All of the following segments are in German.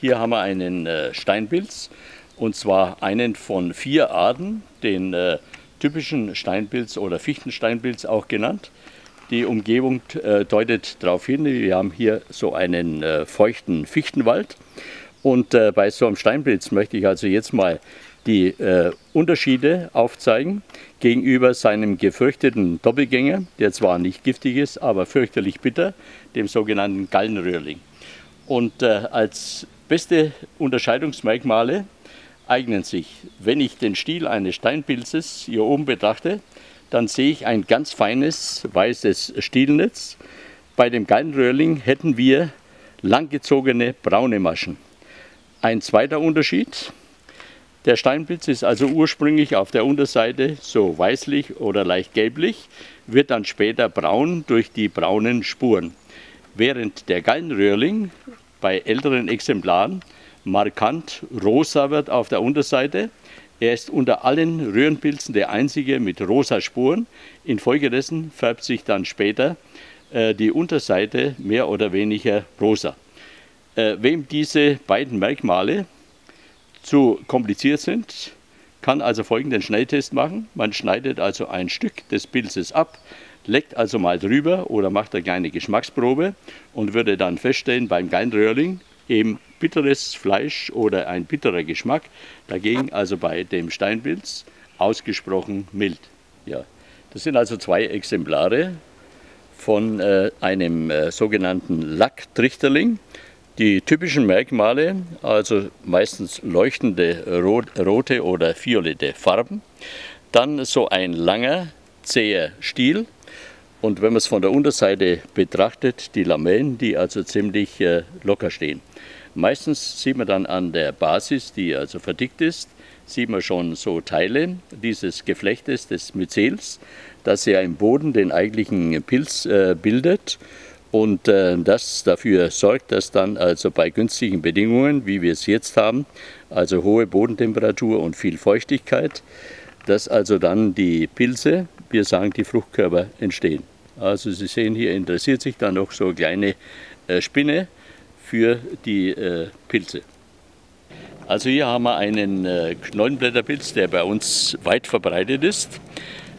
Hier haben wir einen Steinpilz, und zwar einen von 4 Arten, den typischen Steinpilz oder Fichtensteinpilz auch genannt. Die Umgebung deutet darauf hin, wir haben hier so einen feuchten Fichtenwald. Und bei so einem Steinpilz möchte ich also jetzt mal die Unterschiede aufzeigen gegenüber seinem gefürchteten Doppelgänger, der zwar nicht giftig ist, aber fürchterlich bitter, dem sogenannten Gallenröhrling. Und als beste Unterscheidungsmerkmale eignen sich, wenn ich den Stiel eines Steinpilzes hier oben betrachte, dann sehe ich ein ganz feines weißes Stielnetz. Bei dem Gallenröhrling hätten wir langgezogene braune Maschen. Ein zweiter Unterschied: der Steinpilz ist also ursprünglich auf der Unterseite so weißlich oder leicht gelblich, wird dann später braun durch die braunen Spuren, während der Gallenröhrling bei älteren Exemplaren markant rosa wird auf der Unterseite. Er ist unter allen Röhrenpilzen der einzige mit rosa Spuren. Infolgedessen färbt sich dann später die Unterseite mehr oder weniger rosa. Wem diese beiden Merkmale zu kompliziert sind, kann also folgenden Schnelltest machen. Man schneidet also ein Stück des Pilzes ab, leckt also mal drüber oder macht eine kleine Geschmacksprobe und würde dann feststellen, beim Gallenröhrling eben bitteres Fleisch oder ein bitterer Geschmack, dagegen also bei dem Steinpilz ausgesprochen mild. Ja, das sind also 2 Exemplare von einem sogenannten Lacktrichterling. Die typischen Merkmale, also meistens leuchtende rote oder violette Farben, dann so ein langer, zäher Stiel. Und wenn man es von der Unterseite betrachtet, die Lamellen, die also ziemlich locker stehen. Meistens sieht man dann an der Basis, die also verdickt ist, sieht man schon so Teile dieses Geflechtes des Myzels, das ja im Boden den eigentlichen Pilz bildet und das dafür sorgt, dass dann also bei günstigen Bedingungen, wie wir es jetzt haben, also hohe Bodentemperatur und viel Feuchtigkeit, dass also dann die Pilze, wir sagen die Fruchtkörper, entstehen. Also Sie sehen, hier interessiert sich dann noch so eine kleine Spinne für die Pilze. Also hier haben wir einen Knollenblätterpilz, der bei uns weit verbreitet ist.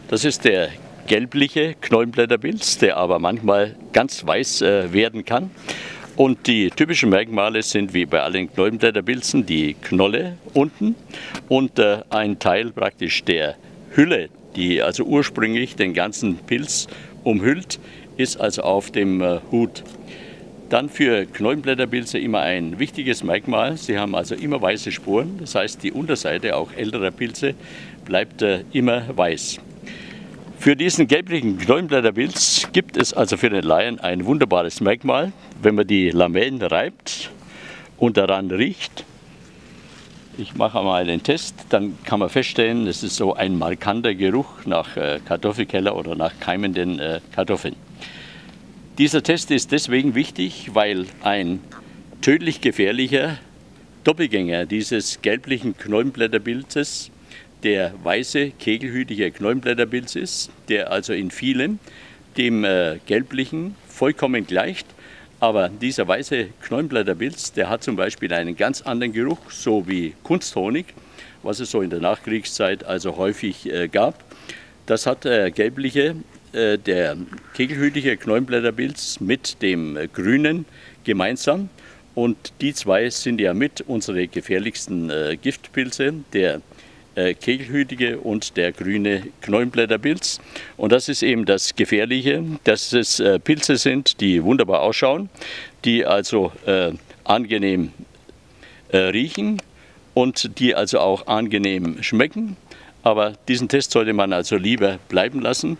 Das ist der gelbliche Knollenblätterpilz, der aber manchmal ganz weiß werden kann. Und die typischen Merkmale sind wie bei allen Knollenblätterpilzen die Knolle unten und ein Teil praktisch der Hülle, die also ursprünglich den ganzen Pilz umhüllt, ist also auf dem Hut. Dann für Knollenblätterpilze immer ein wichtiges Merkmal, sie haben also immer weiße Spuren, das heißt die Unterseite auch älterer Pilze bleibt immer weiß. Für diesen gelblichen Knollenblätterpilz gibt es also für den Laien ein wunderbares Merkmal, wenn man die Lamellen reibt und daran riecht. Ich mache mal den Test, dann kann man feststellen, es ist so ein markanter Geruch nach Kartoffelkeller oder nach keimenden Kartoffeln. Dieser Test ist deswegen wichtig, weil ein tödlich gefährlicher Doppelgänger dieses gelblichen Knollenblätterpilzes der weiße kegelhütige Knollenblätterpilz ist, der also in vielen dem gelblichen vollkommen gleicht. Aber dieser weiße Knollenblätterpilz, der hat zum Beispiel einen ganz anderen Geruch, so wie Kunsthonig, was es so in der Nachkriegszeit also häufig gab. Das hat der kegelhütige Knollenblätterpilz mit dem grünen gemeinsam. Und die 2 sind ja mit unsere gefährlichsten Giftpilze, der kegelhütige und der grüne Knollenblätterpilz. Und das ist eben das Gefährliche, dass es Pilze sind, die wunderbar ausschauen, die also angenehm riechen und die also auch angenehm schmecken. Aber diesen Test sollte man also lieber bleiben lassen.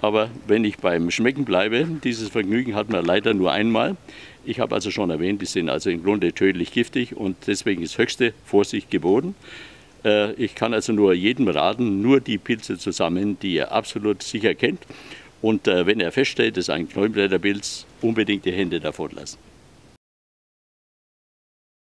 Aber wenn ich beim Schmecken bleibe, dieses Vergnügen hat man leider nur einmal. Ich habe also schon erwähnt, die sind also im Grunde tödlich giftig und deswegen ist höchste Vorsicht geboten. Ich kann also nur jedem raten, nur die Pilze zu sammeln, die er absolut sicher kennt. Und wenn er feststellt, es ist ein Knollenblätterpilz, unbedingt die Hände davon lassen.